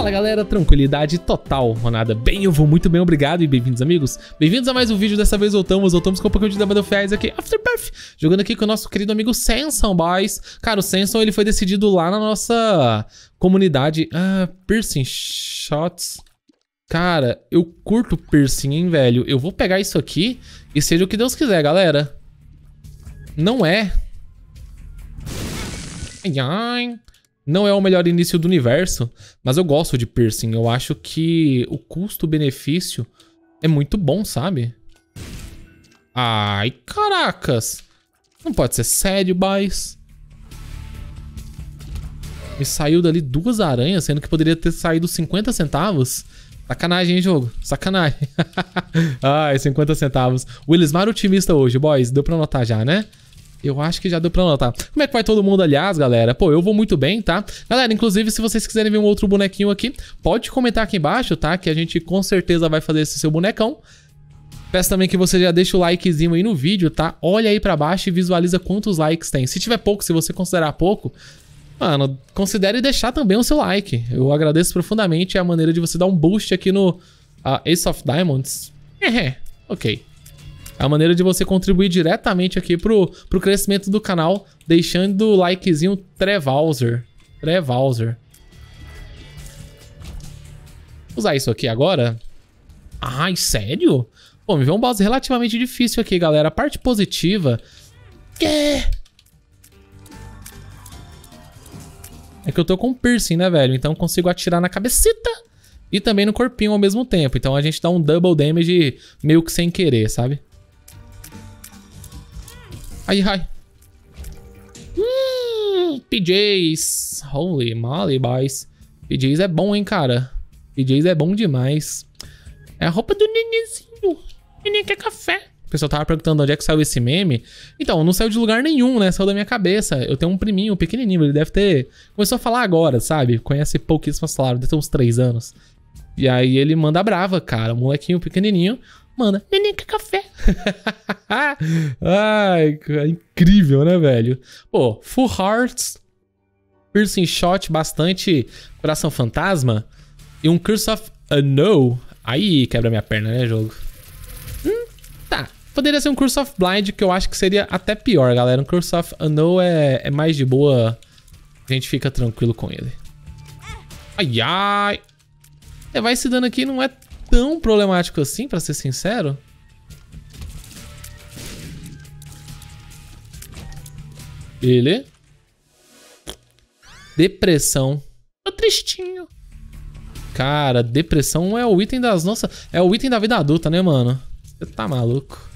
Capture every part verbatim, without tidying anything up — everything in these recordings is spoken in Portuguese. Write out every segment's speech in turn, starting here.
Fala galera, tranquilidade total, Ronada. Bem, eu vou muito bem, obrigado e bem-vindos amigos. Bem-vindos a mais um vídeo, dessa vez voltamos, voltamos com um pouquinho de The Bind of Isaac, Afterbirth, jogando aqui com o nosso querido amigo Samson, boys. Cara, o Samson, ele foi decidido lá na nossa comunidade. Ah, piercing shots. Cara, eu curto piercing, hein, velho. Eu vou pegar isso aqui e seja o que Deus quiser, galera. Não é. Ai, ai. Não é o melhor início do universo, mas eu gosto de piercing. Eu acho que o custo-benefício é muito bom, sabe? Ai, caracas. Não pode ser sério, boys. Me saiu dali duas aranhas, sendo que poderia ter saído cinquenta centavos. Sacanagem, hein, jogo? Sacanagem. Ai, cinquenta centavos. O Elismar otimista hoje, boys. Deu pra notar já, né? Eu acho que já deu pra notar. Como é que vai todo mundo, aliás, galera? Pô, eu vou muito bem, tá? Galera, inclusive, se vocês quiserem ver um outro bonequinho aqui, pode comentar aqui embaixo, tá? Que a gente com certeza vai fazer esse seu bonecão. Peço também que você já deixe o likezinho aí no vídeo, tá? Olha aí pra baixo e visualiza quantos likes tem. Se tiver pouco, se você considerar pouco, mano, considere deixar também o seu like. Eu agradeço profundamente. É a maneira de você dar um boost aqui no uh, Ace of Diamonds. É, ok. É a maneira de você contribuir diretamente aqui pro, pro crescimento do canal, deixando o likezinho Trevalzer. Trevalzer. Vou usar isso aqui agora. Ai, sério? Pô, me veio um boss relativamente difícil aqui, galera. A parte positiva... É... é que eu tô com piercing, né, velho? Então eu consigo atirar na cabecita e também no corpinho ao mesmo tempo. Então a gente dá um double damage meio que sem querer, sabe? Ai, ai. Hum, P Js. Holy moly, boys. P Js é bom, hein, cara. P Js é bom demais. É a roupa do nenenzinho. Neném quer café. O pessoal tava perguntando onde é que saiu esse meme. Então, não saiu de lugar nenhum, né? Saiu da minha cabeça. Eu tenho um priminho pequenininho. Ele deve ter... começou a falar agora, sabe? Conhece pouquíssimas palavras. Deve ter uns três anos. E aí ele manda brava, cara. Um molequinho pequenininho. Mano, neném quer café. Ai, é incrível, né, velho? Pô, full hearts, piercing shot, bastante coração fantasma e um curse of a no. Aí quebra minha perna, né, jogo? Hum, tá. Poderia ser um curse of blind, que eu acho que seria até pior, galera. Um curse of a no é, é mais de boa. A gente fica tranquilo com ele. Ai, ai. É, vai se dando aqui, não é... tão problemático assim, pra ser sincero. Ele. Depressão. Tô tristinho. Cara, depressão é o item das nossas... é o item da vida adulta, né, mano? Você tá maluco.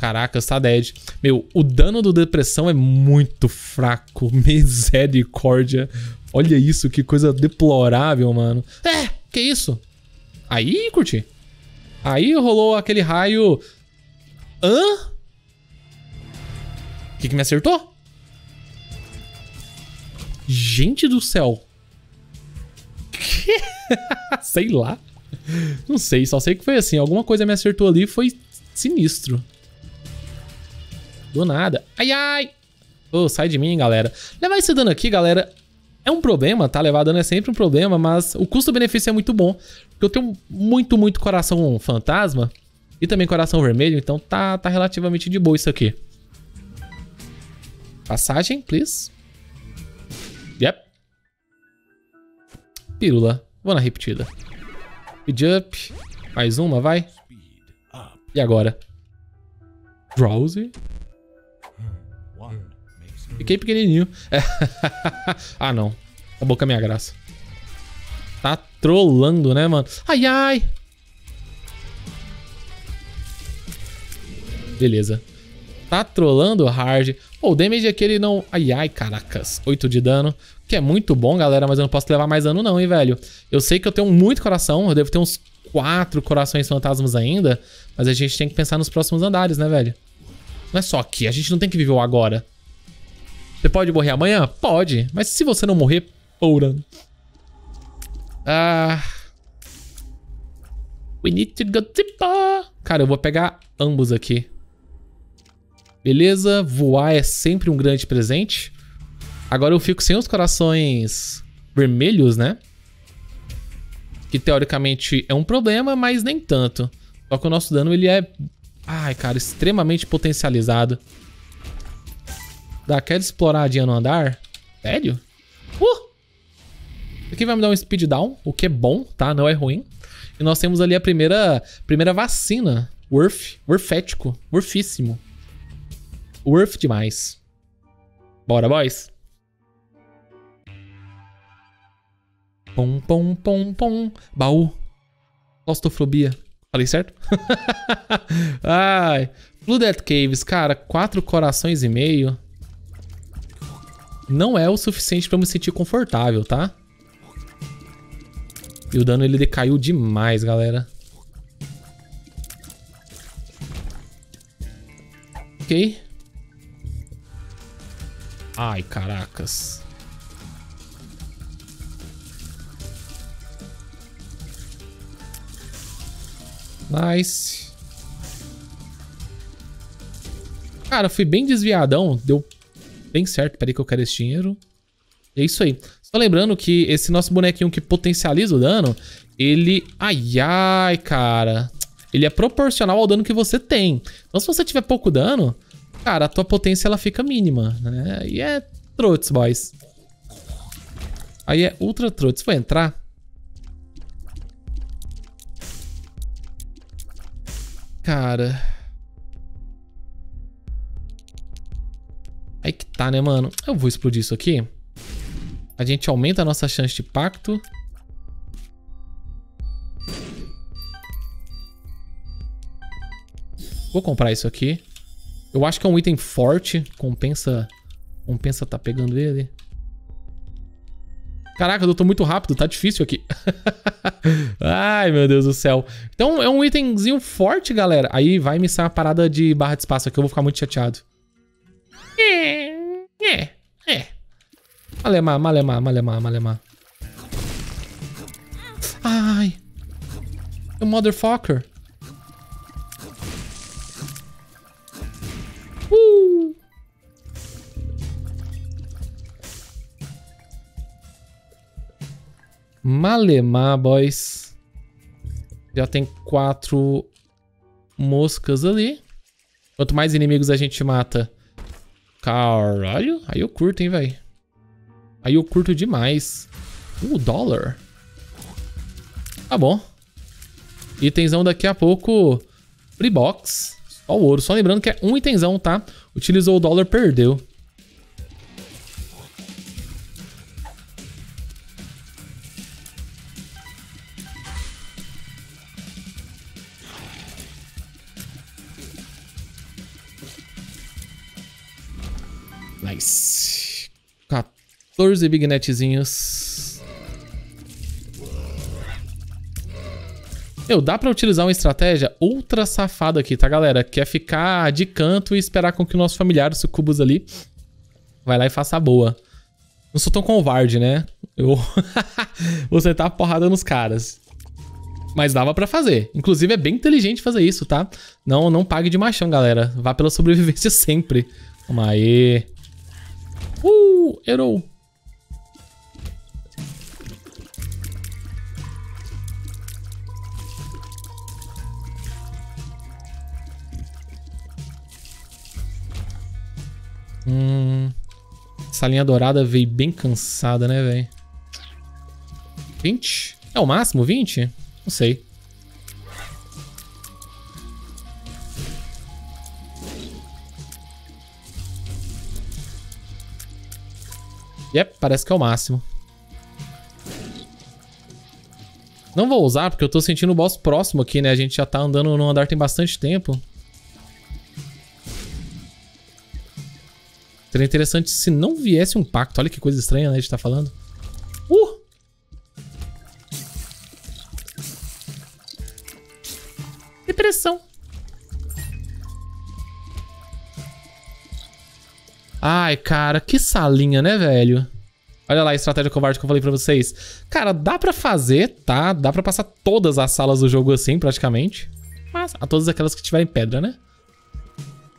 Caraca, tá dead. Meu, o dano do depressão é muito fraco. Misericórdia. Olha isso, que coisa deplorável, mano. É, que isso? Aí, curti. Aí rolou aquele raio. Hã? O que que me acertou? Gente do céu. Que? Sei lá. Não sei, só sei que foi assim. Alguma coisa me acertou ali e foi sinistro. Do nada. Ai, ai. Oh, sai de mim, galera. Levar esse dano aqui, galera, é um problema, tá? Levar dano é sempre um problema, mas o custo-benefício é muito bom. Porque eu tenho muito, muito coração fantasma e também coração vermelho, então tá, tá relativamente de boa isso aqui. Passagem, please. Yep. Pílula. Vou na repetida. Speed up. Mais uma, vai. E agora? Drowsy. Fiquei pequenininho. É. Ah, não. Acabou com a minha graça. Tá trolando, né, mano? Ai, ai. Beleza. Tá trolando hard. Pô, o damage aqui ele não... ai, ai, caracas. oito de dano. Que é muito bom, galera. Mas eu não posso levar mais dano não, hein, velho. Eu sei que eu tenho muito coração. Eu devo ter uns quatro corações fantasmas ainda. Mas a gente tem que pensar nos próximos andares, né, velho? Não é só aqui. A gente não tem que viver o agora. Você pode morrer amanhã? Pode. Mas se você não morrer, porra. Ah. We need to go deeper. Cara, eu vou pegar ambos aqui. Beleza, voar é sempre um grande presente. Agora eu fico sem os corações vermelhos, né? Que teoricamente é um problema, mas nem tanto. Só que o nosso dano, ele é... Ai, cara, extremamente potencializado. Dá aquela exploradinha no andar? Sério? Uh! Isso aqui vai me dar um speed down, o que é bom, tá? Não é ruim. E nós temos ali a primeira, primeira vacina. Worth. Worthfético. Worthíssimo. Worth demais. Bora, boys. Pom, pom, pom, pom. Baú. Claustrofobia. Falei certo? Ai. Flooded Caves, cara. Quatro corações e meio. Não é o suficiente pra eu me sentir confortável, tá? E o dano, ele decaiu demais, galera. Ok. Ai, caracas. Nice. Cara, eu fui bem desviadão. Deu bem certo. Peraí que eu quero esse dinheiro. É isso aí. Só lembrando que esse nosso bonequinho que potencializa o dano, ele... Ai, ai, cara. Ele é proporcional ao dano que você tem. Então, se você tiver pouco dano, cara, a tua potência, ela fica mínima, né? E é trotes, boys. Aí é ultra trotes. Vou entrar. Cara. Aí que tá, né, mano? Eu vou explodir isso aqui. A gente aumenta a nossa chance de pacto. Vou comprar isso aqui. Eu acho que é um item forte. Compensa... Compensa tá pegando ele. Caraca, eu tô muito rápido. Tá difícil aqui. Ai, meu Deus do céu. Então, é um itemzinho forte, galera. Aí vai me sair uma parada de barra de espaço aqui. Eu vou ficar muito chateado. É... É... É... Malemar, malemar, malemar, malemar. Ai... O motherfucker. Uh. Malemar, boys. Já tem quatro moscas ali. Quanto mais inimigos a gente mata... Caralho, aí eu curto, hein, velho. Aí eu curto demais. Uh, dólar. Tá bom. Itenzão daqui a pouco. Free box. Ó o ouro. Só lembrando que é um itenzão, tá? Utilizou o dólar, perdeu. Nice. quatorze big netzinhos. Meu, dá pra utilizar uma estratégia ultra safada aqui, tá, galera? Que é ficar de canto e esperar com que o nosso familiar, o sucubus ali, vai lá e faça a boa. Não sou tão covarde, né? Eu vou sentar a porrada nos caras. Mas dava pra fazer. Inclusive, é bem inteligente fazer isso, tá? Não, não pague de machão, galera. Vá pela sobrevivência sempre. Toma aí. Uh, errou. Hum, essa linha dourada veio bem cansada, né, velho? vinte? É o máximo? vinte? Não sei. Yep, parece que é o máximo. Não vou usar, porque eu tô sentindo o boss próximo aqui, né? A gente já tá andando no andar tem bastante tempo. Seria interessante se não viesse um pacto. Olha que coisa estranha, né? A gente tá falando. Uh! Depressão. Ai, cara. Que salinha, né, velho? Olha lá a estratégia covarde que eu falei pra vocês. Cara, dá pra fazer, tá? Dá pra passar todas as salas do jogo assim, praticamente. Mas a todas aquelas que tiverem pedra, né?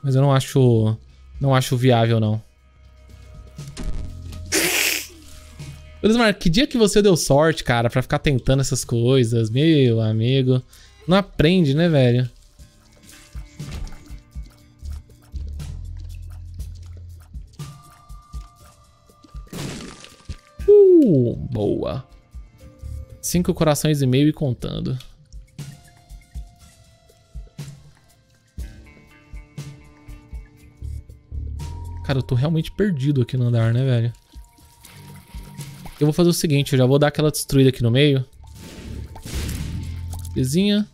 Mas eu não acho... Não acho viável, não. Elismar, que dia que você deu sorte, cara, pra ficar tentando essas coisas? Meu amigo. Não aprende, né, velho? Uh, boa. Cinco corações e meio e contando. Cara, eu tô realmente perdido aqui no andar, né, velho? Eu vou fazer o seguinte, eu já vou dar aquela destruída aqui no meio. Belezinha.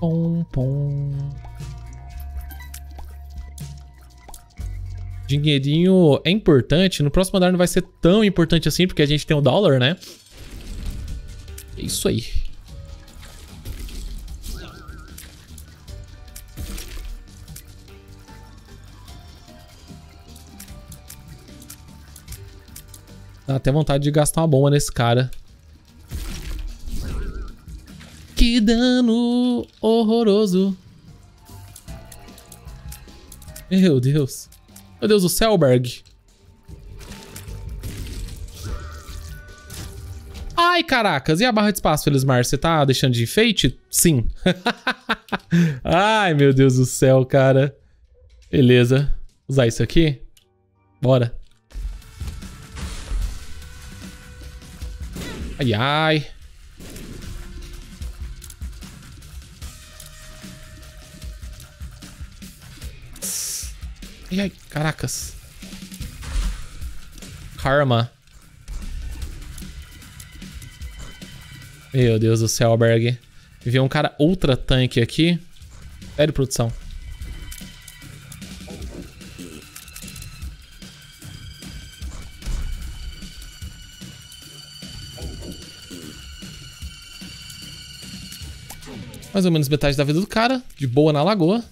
Pom, pom. Dinheirinho é importante. No próximo andar não vai ser tão importante assim, porque a gente tem o dólar, né? É isso aí. Dá até vontade de gastar uma bomba nesse cara. Que dano horroroso. Meu Deus. Meu Deus do céu, Berg. Ai, caracas. E a barra de espaço, Elismar? Você tá deixando de enfeite? Sim. Ai, meu Deus do céu, cara. Beleza. Usar isso aqui. Bora. Ai, ai. Ai, ai, caracas. Karma. Meu Deus do céu, Berg. Veio um cara ultra tanque aqui. Sério, produção. Mais ou menos metade da vida do cara. De boa na lagoa.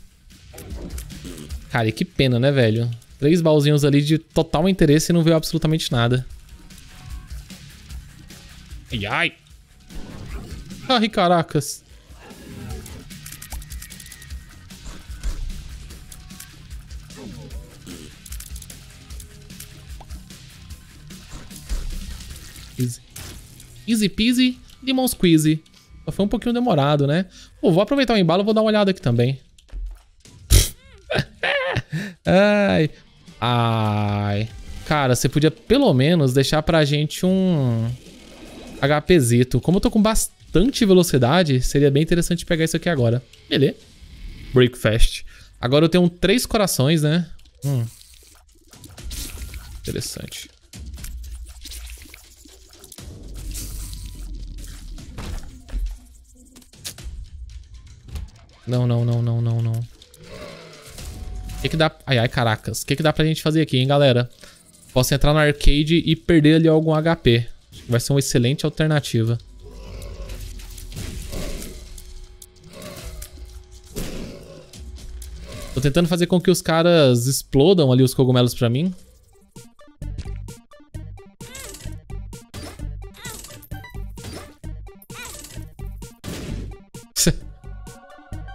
Cara, e que pena, né, velho? Três baúzinhos ali de total interesse e não veio absolutamente nada. Ai, ai. Ai, caracas. Easy, easy peasy, limon squeezy. Só foi um pouquinho demorado, né? Pô, vou aproveitar o embalo e vou dar uma olhada aqui também. Ai. Ai. Cara, você podia pelo menos deixar pra gente um HPzito. Como eu tô com bastante velocidade, seria bem interessante pegar isso aqui agora. Beleza. Breakfast. Agora eu tenho três corações, né? Hum. Interessante. Não, não, não, não, não, não. O que que dá... Ai, ai, caracas. O que que dá pra gente fazer aqui, hein, galera? Posso entrar no arcade e perder ali algum H P. Acho que vai ser uma excelente alternativa. Tô tentando fazer com que os caras explodam ali os cogumelos pra mim.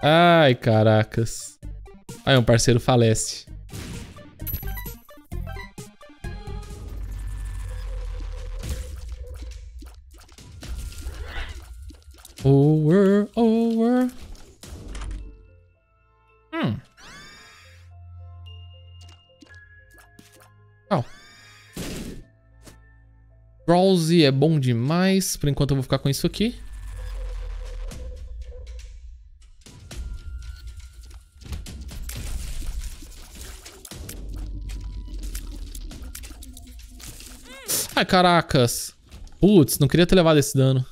Ai, caracas. Aí um parceiro falece. Over, over. Hum. Oh. Brawlsy é bom demais. Por enquanto eu vou ficar com isso aqui. Ai, caracas. Putz, não queria ter levado esse dano.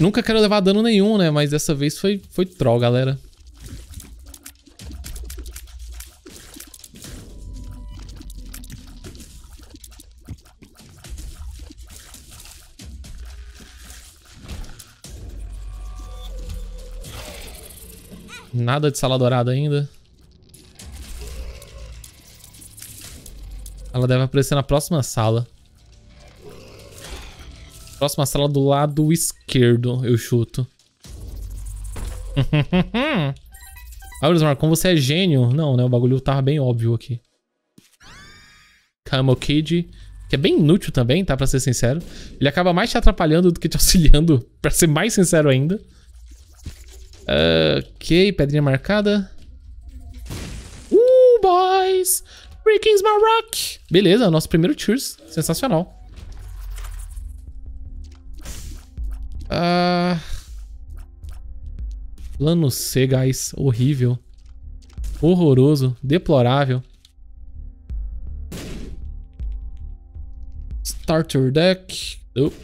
Nunca quero levar dano nenhum, né? Mas dessa vez foi, foi troll, galera. Nada de sala dourada ainda. Ela deve aparecer na próxima sala. Próxima sala do lado esquerdo, eu chuto. Ah, Elismar, como você é gênio. Não, né? O bagulho tava bem óbvio aqui. Camel Kid, que é bem inútil também, tá? Pra ser sincero. Ele acaba mais te atrapalhando do que te auxiliando, pra ser mais sincero ainda. Ok, pedrinha marcada. Uh, boys! Rickings Maroc! Beleza, nosso primeiro Cheers. Sensacional. Ah... Plano C, guys. Horrível. Horroroso. Deplorável. Starter deck. Nope.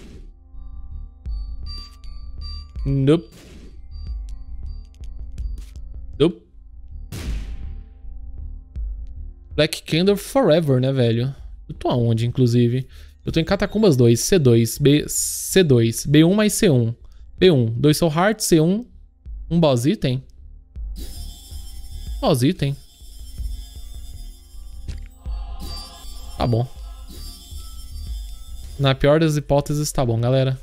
Nope. Nope. Black Candle Forever, né, velho? Eu tô aonde, inclusive? Eu tô em Catacumbas dois, C dois, B, C dois, B um mais C um. B um, dois Soul Hearts, C um. Um boss item? Boss item. Tá bom. Na pior das hipóteses, tá bom, galera.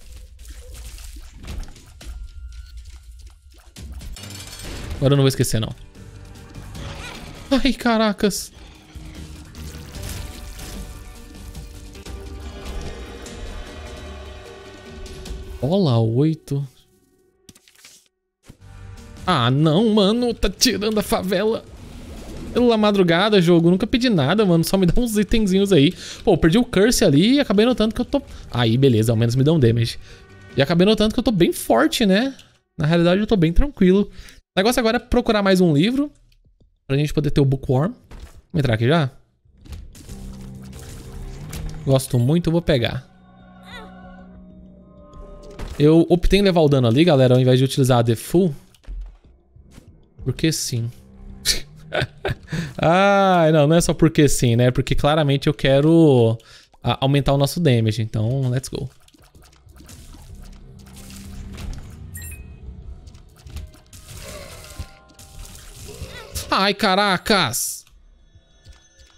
Agora eu não vou esquecer, não. Ai, caracas. Bola oito. Ah, não, mano. Tá tirando a favela. Pela madrugada, jogo. Nunca pedi nada, mano. Só me dá uns itenzinhos aí. Pô, perdi o curse ali e acabei notando que eu tô... Aí, beleza. Ao menos me dá um damage. E acabei notando que eu tô bem forte, né? Na realidade, eu tô bem tranquilo. O negócio agora é procurar mais um livro. Pra gente poder ter o Bookworm. Vamos entrar aqui já? Gosto muito. Vou pegar. Eu optei em levar o dano ali, galera. Ao invés de utilizar a The Full... Porque sim. Ah, não, não é só porque sim, né? Porque claramente eu quero a, aumentar o nosso damage. Então, let's go. Ai, caracas!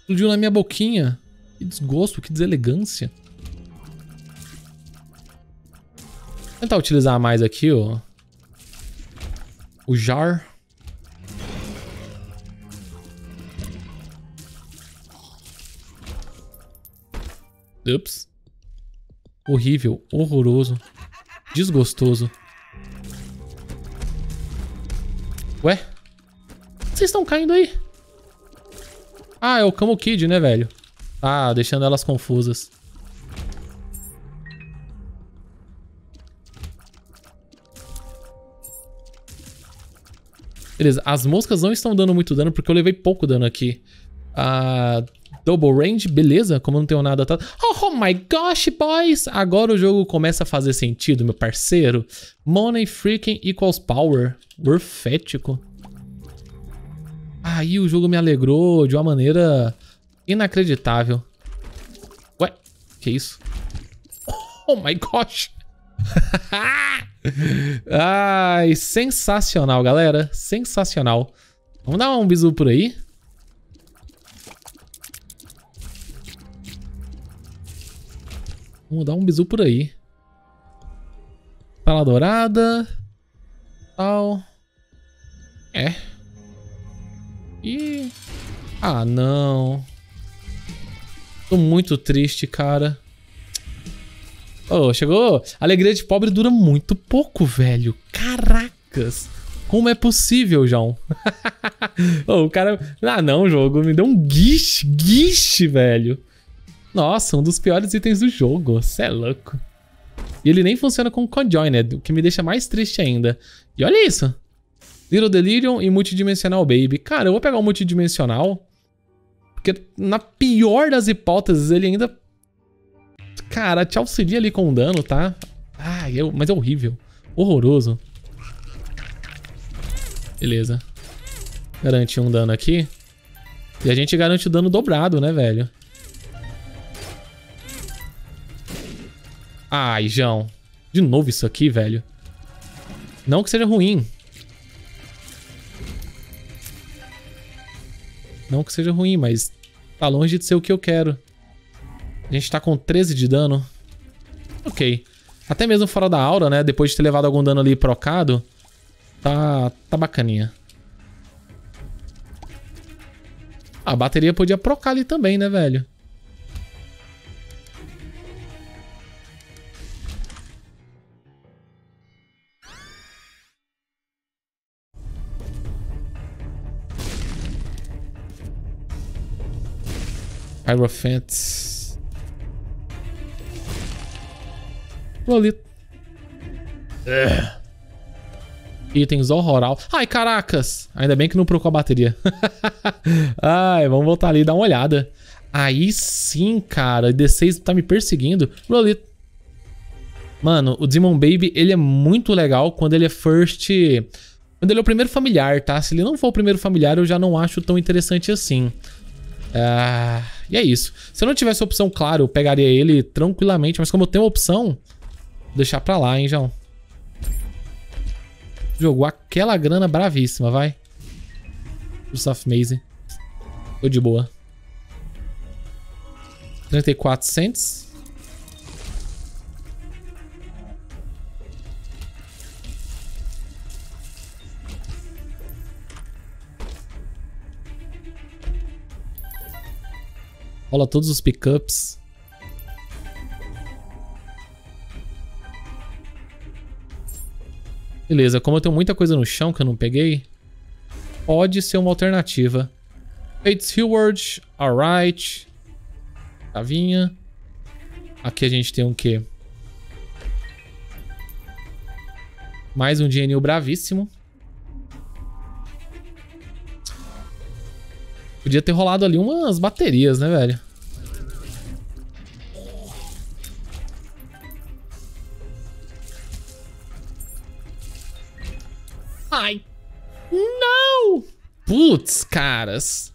Explodiu na minha boquinha. Que desgosto, que deselegância. Vou tentar utilizar mais aqui, ó. O jar... Ups. Horrível, horroroso, desgostoso. Ué? Vocês estão caindo aí? Ah, é o Camel Kid, né, velho? Ah, deixando elas confusas. Beleza, as moscas não estão dando muito dano porque eu levei pouco dano aqui. Ah... Double range, beleza, como não tenho nada... Tá... Oh, oh my gosh, boys! Agora o jogo começa a fazer sentido, meu parceiro. Money freaking equals power. Orfético. Aí o jogo me alegrou de uma maneira inacreditável. Ué, que isso? Oh my gosh! Ai, sensacional, galera. Sensacional. Vamos dar um bisu por aí? Vamos dar um bisu por aí. Sala dourada. Tal. É. E... Ah, não. Tô muito triste, cara. Oh, chegou. A alegria de pobre dura muito pouco, velho. Caracas. Como é possível, João? Oh, o cara... Ah, não, jogo. Me deu um guiche. Guiche, velho. Nossa, um dos piores itens do jogo. Cê é louco. E ele nem funciona com Conjoined, o que me deixa mais triste ainda. E olha isso. Little Delirium e Multidimensional Baby. Cara, eu vou pegar o Multidimensional. Porque na pior das hipóteses, ele ainda... Cara, te auxilia ali com dano, tá? Ah, eu... mas é horrível. Horroroso. Beleza. Garanti um dano aqui. E a gente garante o dano dobrado, né, velho? Ai, João. De novo isso aqui, velho. Não que seja ruim. Não que seja ruim, mas tá longe de ser o que eu quero. A gente tá com treze de dano. Ok. Até mesmo fora da aura, né? Depois de ter levado algum dano ali procado, tá, tá bacaninha. A bateria podia procar ali também, né, velho? Hierophant. Lolito. Ugh. Itens horroral. Ai, caracas! Ainda bem que não procurou a bateria. Ai, vamos voltar ali e dar uma olhada. Aí sim, cara. D seis tá me perseguindo. Lolito. Mano, o Demon Baby, ele é muito legal quando ele é first... Quando ele é o primeiro familiar, tá? Se ele não for o primeiro familiar, eu já não acho tão interessante assim. Ah, e é isso. Se eu não tivesse opção, claro, eu pegaria ele tranquilamente. Mas como eu tenho opção, vou deixar pra lá, hein, João. Jogou aquela grana bravíssima, vai. Soft Maze. Tô de boa. trinta e quatro cents. Rola todos os pickups. Beleza, como eu tenho muita coisa no chão que eu não peguei, pode ser uma alternativa. Fates Heward, alright. Chavinha. Aqui a gente tem um quê? Mais um D N U bravíssimo. Podia ter rolado ali umas baterias, né, velho? Ai! Não! Putz, caras.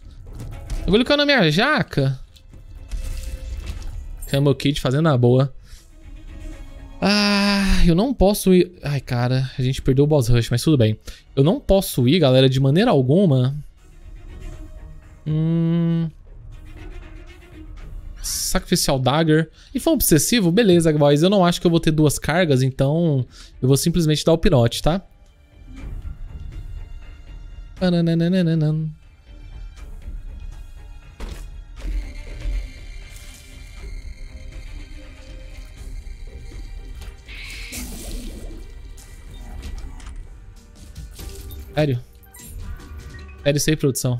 O bagulho caiu na minha jaca. Camel Kid fazendo a boa. Ah, eu não posso ir... Ai, cara, a gente perdeu o boss rush, mas tudo bem. Eu não posso ir, galera, de maneira alguma... Hum... Sacrificial Dagger. E foi um obsessivo? Beleza, boys. Eu não acho que eu vou ter duas cargas, então eu vou simplesmente dar o pinote, tá? Sério? Sério isso aí, produção.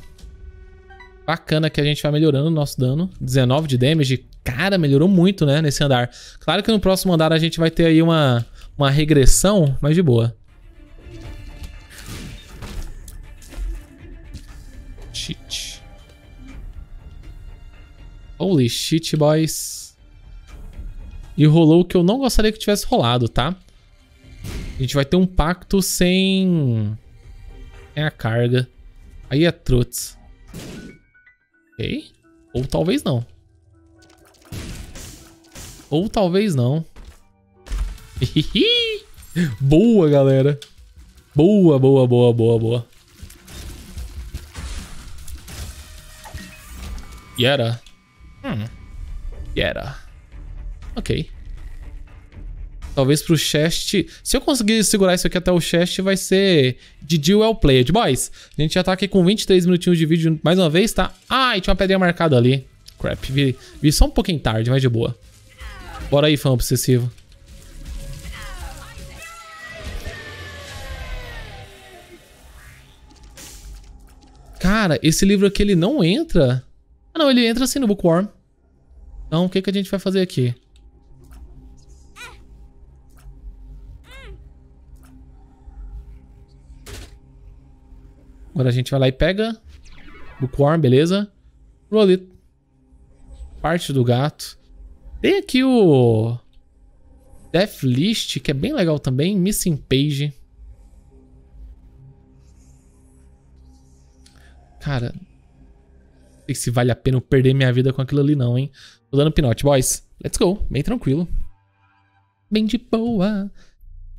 Bacana que a gente vai melhorando o nosso dano. dezenove de damage. Cara, melhorou muito, né? Nesse andar. Claro que no próximo andar a gente vai ter aí uma, uma regressão, mas de boa. Shit. Holy shit, boys. E rolou o que eu não gostaria que tivesse rolado, tá? A gente vai ter um pacto sem... sem a carga. Aí é trutz. Ok. Ou talvez não. Ou talvez não. Boa, galera. Boa, boa, boa, boa, boa. Yera. Hum. Yera. Ok. Talvez pro chest... Se eu conseguir segurar isso aqui até o chest, vai ser Didi well played. Boys, a gente já tá aqui com vinte e três minutinhos de vídeo mais uma vez, tá? Ai, tinha uma pedrinha marcada ali. Crap, vi, vi só um pouquinho tarde, mas de boa. Bora aí, fã obsessivo. Cara, esse livro aqui, ele não entra... Ah, não, ele entra assim no Bookworm. Então, o que, que a gente vai fazer aqui? Agora a gente vai lá e pega. Bookworm, beleza. Rolito. Parte do gato. Tem aqui o... Death List, que é bem legal também. Missing Page. Cara... Não sei se vale a pena eu perder minha vida com aquilo ali não, hein. Tô dando pinote, boys. Let's go. Bem tranquilo. Bem de boa.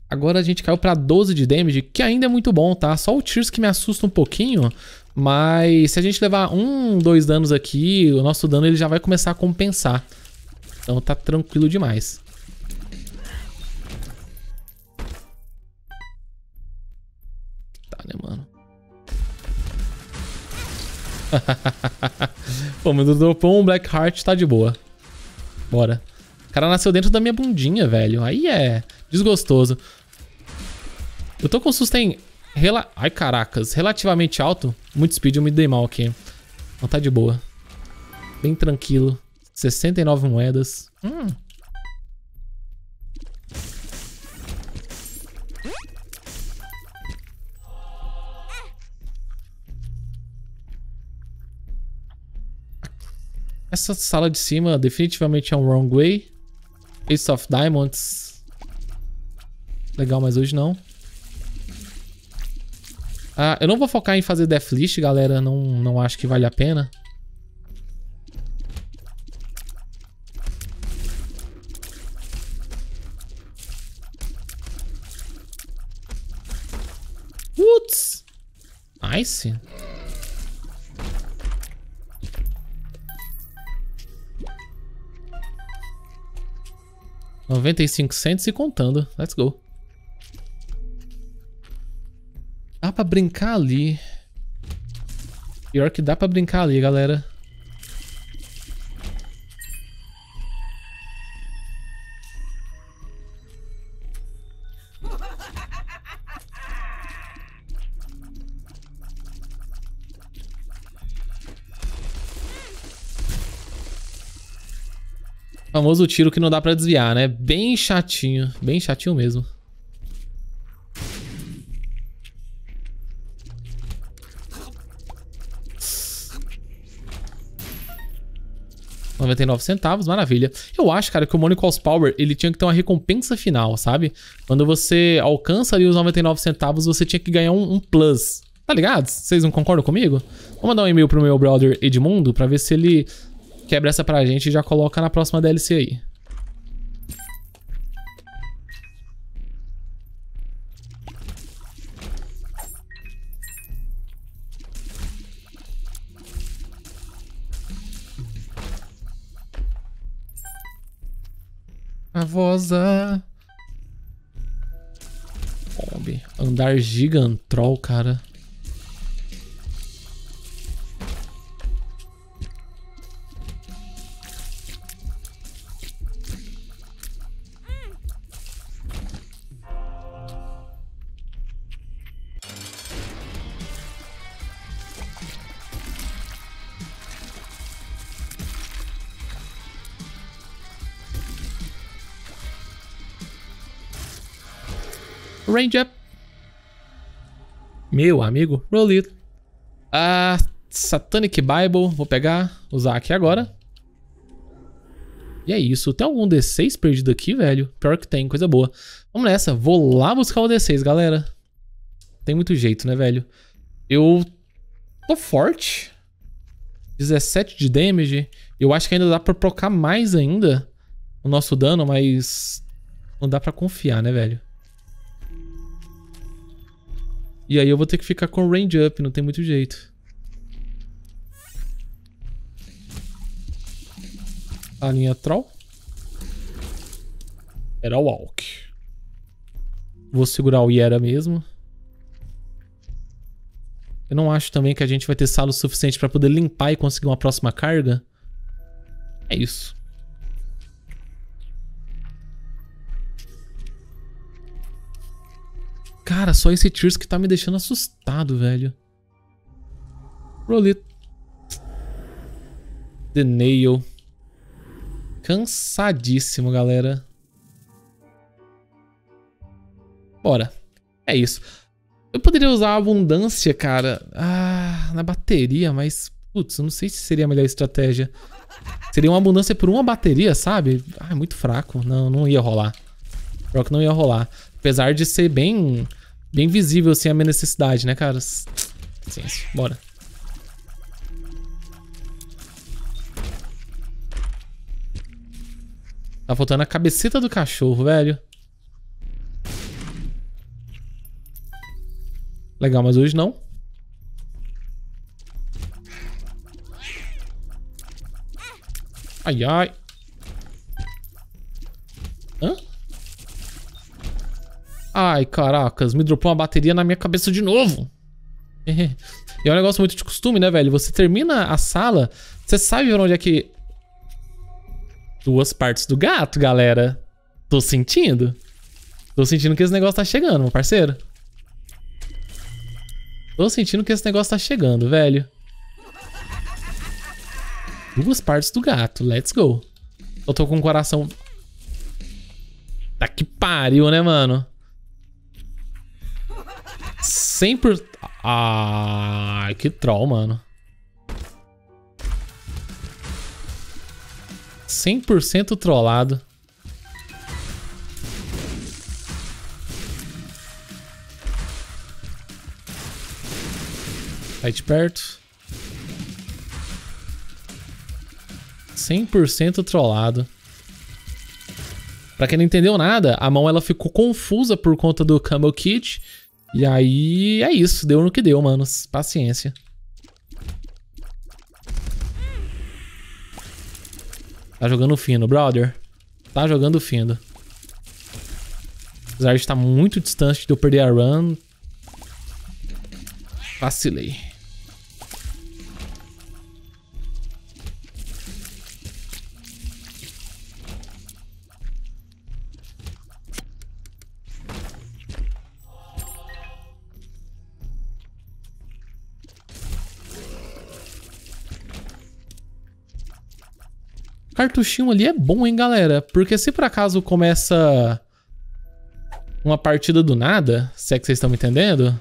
Agora a gente caiu pra doze de damage, que ainda é muito bom, tá? Só o Tears que me assusta um pouquinho, Mas se a gente levar um, dois danos aqui, o nosso dano ele já vai começar a compensar. Então tá tranquilo demais. Tá, né, mano? Pô, mas dropou um Blackheart, tá de boa. Bora. O cara nasceu dentro da minha bundinha, velho. Aí é desgostoso. Eu tô com sustain... Rela... Ai, caracas. Relativamente alto. Muito speed, eu me dei mal aqui. Então tá de boa. Bem tranquilo. sessenta e nove moedas. Hum. Essa sala de cima definitivamente é um wrong way. Ace of Diamonds. Legal, mas hoje não. Ah, eu não vou focar em fazer Deathlist, galera. Não, não acho que vale a pena. Uts! Nice. noventa e cinco cents e contando. Let's go. Dá pra brincar ali. Pior que dá pra brincar ali, galera. Famoso tiro que não dá pra desviar, né? Bem chatinho. Bem chatinho mesmo. noventa e nove centavos, maravilha. Eu acho, cara, que o Money Calls Power, ele tinha que ter uma recompensa final, sabe? Quando você alcança ali os noventa e nove centavos, você tinha que ganhar um, um plus. Tá ligado? Vocês não concordam comigo? Vou mandar um e-mail pro meu brother Edmundo pra ver se ele quebra essa pra gente e já coloca na próxima D L C aí. Avosa. Bombe. Andar gigantrol, cara. Range up. Meu amigo, roll it. A Satanic Bible, vou pegar, usar aqui agora. E é isso. Tem algum D seis perdido aqui, velho? Pior que tem, coisa boa. Vamos nessa, vou lá buscar o D seis, galera. Tem muito jeito, né, velho? Eu tô forte. dezessete de damage. Eu acho que ainda dá pra procar mais ainda o nosso dano, mas não dá pra confiar, né, velho? E aí eu vou ter que ficar com range up, não tem muito jeito. A linha troll. Era walk. Vou segurar o Yera mesmo. Eu não acho também que a gente vai ter salo suficiente pra poder limpar e conseguir uma próxima carga. É isso. Cara, só esse Tears que tá me deixando assustado, velho. Roll it. The Nail. Cansadíssimo, galera. Bora. É isso. Eu poderia usar a abundância, cara. Ah, na bateria, mas... Putz, eu não sei se seria a melhor estratégia. Seria uma abundância por uma bateria, sabe? Ah, é muito fraco. Não, não ia rolar. Pior que não ia rolar. Apesar de ser bem... Bem visível, assim, a minha necessidade, né, cara? Ciência, bora. Tá faltando a cabeceta do cachorro, velho. Legal, mas hoje não. Ai, ai. Hã? Ai, caracas. Me dropou uma bateria na minha cabeça de novo. E é um negócio muito de costume, né, velho? Você termina a sala, você sabe onde é que... Duas partes do gato, galera. Tô sentindo. Tô sentindo que esse negócio tá chegando, meu parceiro. Tô sentindo que esse negócio tá chegando, velho. Duas partes do gato. Let's go. Eu tô com o coração... Tá que pariu, né, mano? cem por cento... Ai, que troll, mano. cem por cento trollado. Sai de perto. cem por cento trollado. Pra quem não entendeu nada, a mão ela ficou confusa por conta do Camel Kit. E aí é isso, deu no que deu, mano. Paciência. Tá jogando fino, brother. Tá jogando fino. Apesar de estar muito distante de eu perder a run. Vacilei. Cartuchinho ali é bom, hein, galera? Porque se por acaso começa uma partida do nada, se é que vocês estão me entendendo,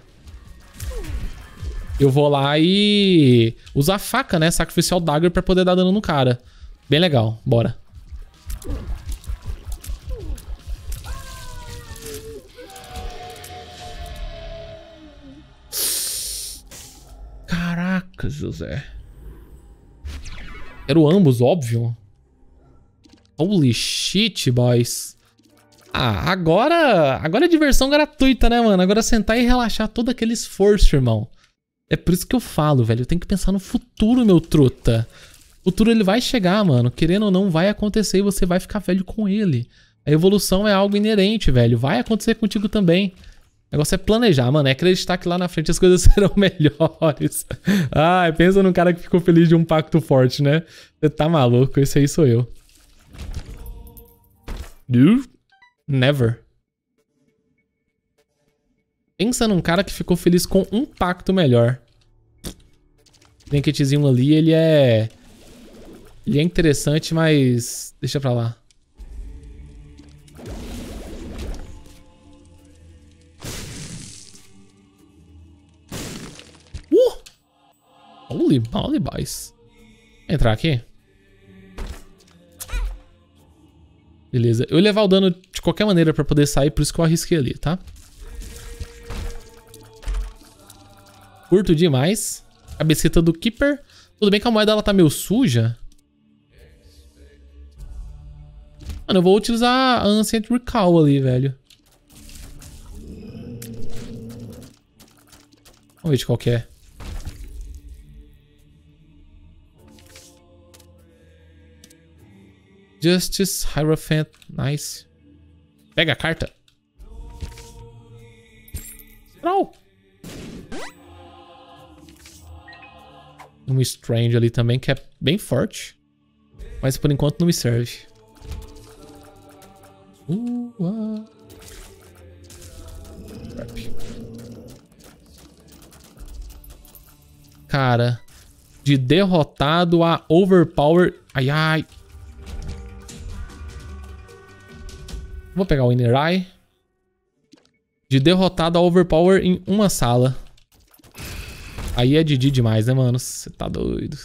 eu vou lá e usar a faca, né? Sacrificial Dagger pra poder dar dano no cara. Bem legal. Bora. Caraca, José. Quero ambos, óbvio. Holy shit, boys. Ah, agora... Agora é diversão gratuita, né, mano? Agora é sentar e relaxar todo aquele esforço, irmão. É por isso que eu falo, velho. Eu tenho que pensar no futuro, meu truta. O futuro, ele vai chegar, mano. Querendo ou não, vai acontecer e você vai ficar velho com ele. A evolução é algo inerente, velho. Vai acontecer contigo também. O negócio é planejar, mano. É acreditar que lá na frente as coisas serão melhores. Ai, pensa num cara que ficou feliz de um pacto forte, né? Você tá maluco? Esse aí sou eu. Never. Pensa num cara que ficou feliz com um pacto melhor. O linketzinho ali, ele é... Ele é interessante, mas... Deixa pra lá. Uh! Holy moly, boys. Entrar aqui. Beleza, eu ia levar o dano de qualquer maneira pra poder sair, por isso que eu arrisquei ali, tá? Curto demais. Cabeceta do Keeper. Tudo bem que a moeda ela tá meio suja. Mano, eu vou utilizar a Ancient Recall ali, velho. Vamos ver de qual que é. Justice, Hierophant, nice. Pega a carta. Não. Um Strange ali também, que é bem forte. Mas por enquanto não me serve. Uh, uh. Cara, de derrotado a overpower. Ai, ai. Vou pegar o Inner Eye. De derrotado a overpower em uma sala. Aí é Didi demais, né, mano? Você tá doido.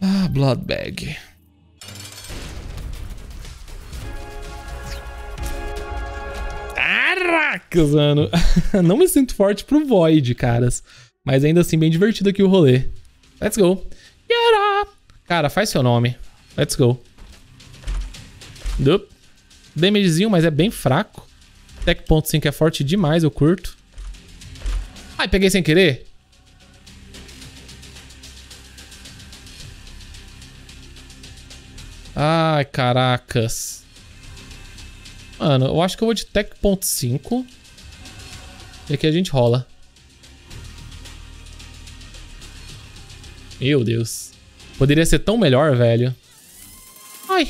Ah, Blood Bag. Caracas, mano. Não me sinto forte pro Void, caras. Mas ainda assim, bem divertido aqui o rolê. Let's go. Get up. Cara, faz seu nome. Let's go. Dup. Damagezinho, mas é bem fraco. Tech ponto cinco é forte demais, eu curto. Ai, peguei sem querer. Ai, caracas. Mano, eu acho que eu vou de Tech ponto cinco. E aqui a gente rola. Meu Deus. Poderia ser tão melhor, velho. Ai.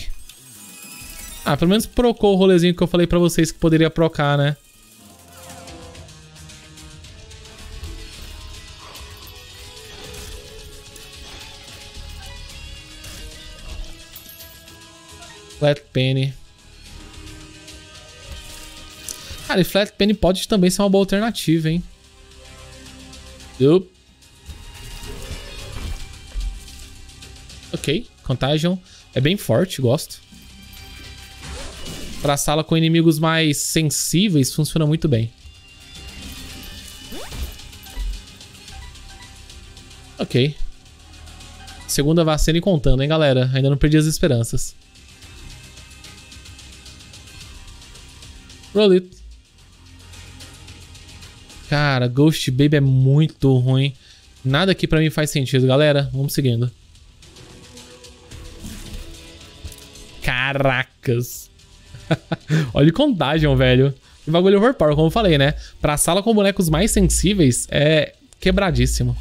Ah, pelo menos procou o rolezinho que eu falei pra vocês que poderia procar, né? Flat Penny. Cara, e Flat Penny pode também ser uma boa alternativa, hein? Up. Ok, Contagion. É bem forte, gosto. Pra sala com inimigos mais sensíveis, funciona muito bem. Ok. Segunda vacina e contando, hein, galera? Ainda não perdi as esperanças. Roll it. Cara, Ghost Baby é muito ruim. Nada aqui pra mim faz sentido, galera. Vamos seguindo. Caracas. Olha o Contagion, velho. O bagulho overpower, como eu falei, né? Pra sala com bonecos mais sensíveis, é quebradíssimo.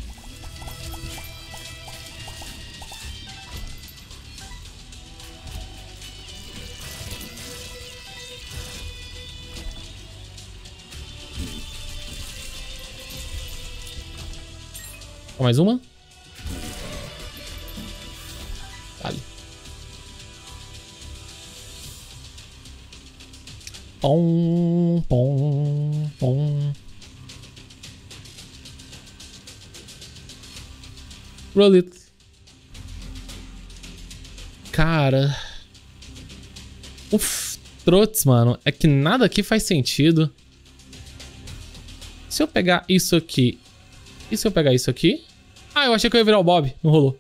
Mais uma. Vale. Pom, pom, pom. Roll it. Cara. Uf, trotes, mano. É que nada aqui faz sentido. Se eu pegar isso aqui... E se eu pegar isso aqui? Ah, eu achei que eu ia virar o Bob. Não rolou.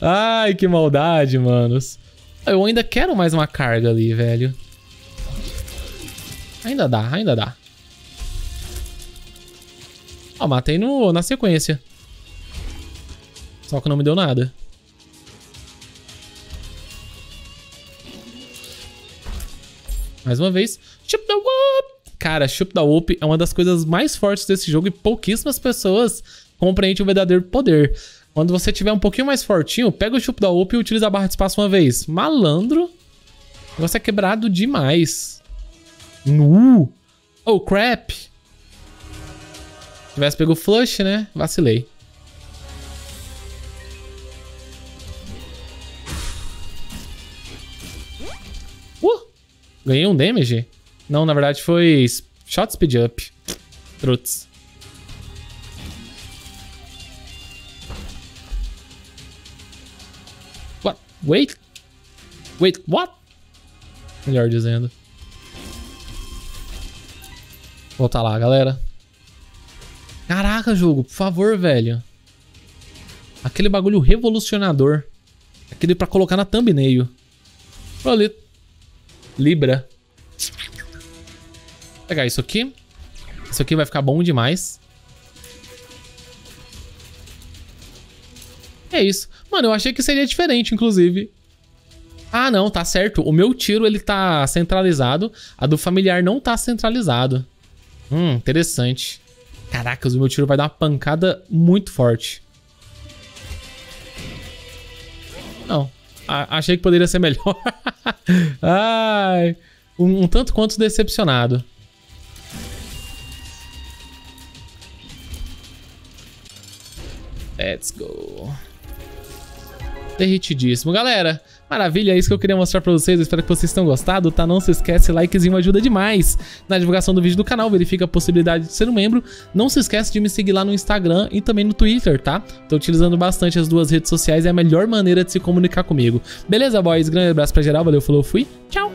Ai, que maldade, manos. Eu ainda quero mais uma carga ali, velho. Ainda dá, ainda dá. Ó, oh, matei no, na sequência. Só que não me deu nada. Mais uma vez. Chup the whoop! Cara, Chup da Whoop é uma das coisas mais fortes desse jogo e pouquíssimas pessoas compreendem o verdadeiro poder. Quando você tiver um pouquinho mais fortinho, pega o Chup da Whoop e utiliza a barra de espaço uma vez. Malandro, você é quebrado demais. Nu! Oh, crap! Tivesse pego o Flush, né? Vacilei. Uh! Ganhei um damage? Não, na verdade foi shot speed up. Truts. What? Wait? Wait, what? Melhor dizendo. Voltar lá, galera. Caraca, jogo, por favor, velho. Aquele bagulho revolucionador. Aquele pra colocar na thumbnail. Olha, Libra. Vou pegar isso aqui. Isso aqui vai ficar bom demais. É isso. Mano, eu achei que seria diferente, inclusive. Ah, não, tá certo. O meu tiro, ele tá centralizado. A do familiar não tá centralizado. Hum, interessante. Caracas, o meu tiro vai dar uma pancada muito forte. Não. A- achei que poderia ser melhor. Ai... Um, um tanto quanto decepcionado. Let's go. Derretidíssimo. Galera, maravilha, é isso que eu queria mostrar pra vocês. Eu espero que vocês tenham gostado, tá? Não se esquece, likezinho ajuda demais na divulgação do vídeo do canal. Verifica a possibilidade de ser um membro. Não se esquece de me seguir lá no Instagram e também no Twitter, tá? Tô utilizando bastante as duas redes sociais. É a melhor maneira de se comunicar comigo. Beleza, boys? Grande abraço pra geral. Valeu, falou, fui. Tchau!